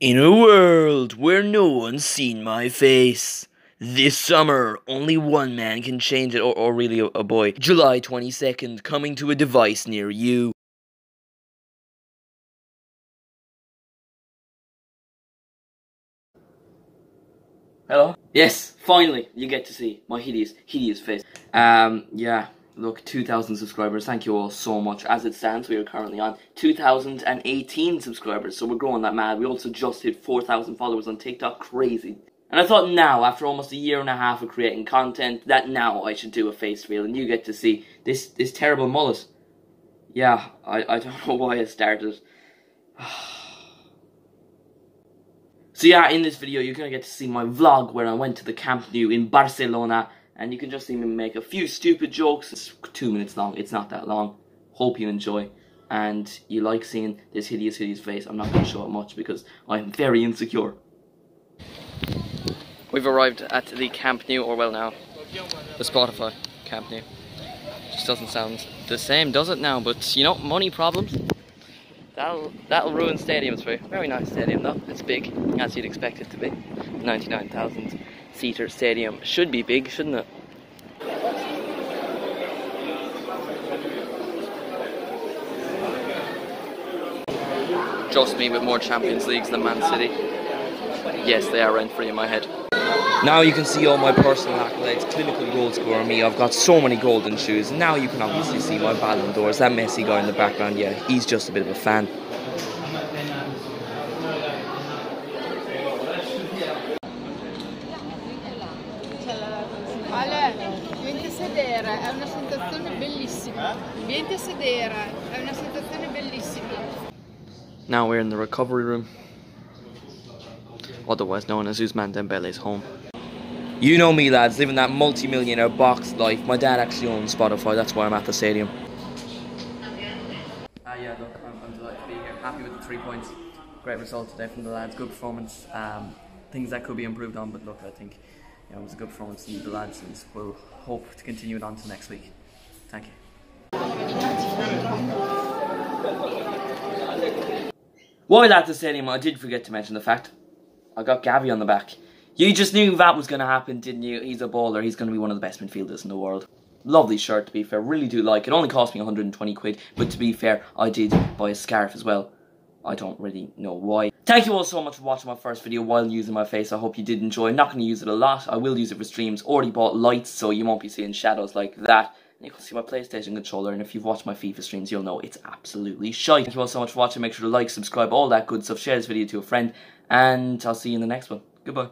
In a world where no one's seen my face, this summer, only one man can change it, or really a boy. July 22nd, coming to a device near you. Hello? Yes, finally, you get to see my hideous face. Look, 2,000 subscribers, thank you all so much. As it stands, we are currently on 2,018 subscribers, so we're growing that mad. We also just hit 4,000 followers on TikTok, crazy. And I thought now, after almost a year and a half of creating content, that now I should do a face reel, and you get to see this terrible mullet. Yeah, I don't know why I started. So yeah, in this video, you're gonna get to see my vlog where I went to the Camp Nou in Barcelona. And you can just see me make a few stupid jokes. It's 2 minutes long. It's not that long. Hope you enjoy. And you like seeing this hideous face. I'm not going to show it much because I'm very insecure. We've arrived at the Camp Nou, or well now, the Spotify Camp Nou. Just doesn't sound the same, does it now? But you know, money problems. That'll ruin stadiums for you. Very nice stadium though. It's big, as you'd expect it to be. 99,000. Seater stadium should be big, shouldn't it? Just me with more Champions Leagues than Man City. Yes, they are rent-free in my head. Now you can see all my personal accolades, clinical goal scorer me, I've got so many golden shoes. Now you can obviously see my Ballon d'Ors, that Messi guy in the background, yeah, he's just a bit of a fan. Now we're in the recovery room, otherwise known as Usman Dembele's home. You know me lads, living that multi-millionaire box life. My dad actually owns Spotify, that's why I'm at the stadium. Look, I'm delighted to be here, happy with the 3 points. Great result today from the lads, good performance. Things that could be improved on, but look, I think it was a good performance from the lads and we'll hope to continue it on to next week. Thank you. While at the stadium, I did forget to mention the fact I got Gavi on the back. You just knew that was going to happen, didn't you? He's a baller, he's going to be one of the best midfielders in the world. Lovely shirt, to be fair, really do like it. Only cost me 120 quid, but to be fair, I did buy a scarf as well. I don't really know why. Thank you all so much for watching my first video while using my face. I hope you did enjoy. I'm not going to use it a lot. I will use it for streams. Already bought lights, so you won't be seeing shadows like that. And you can see my PlayStation controller, and if you've watched my FIFA streams, you'll know it's absolutely shite. Thank you all so much for watching. Make sure to like, subscribe, all that good stuff. Share this video to a friend, and I'll see you in the next one. Goodbye.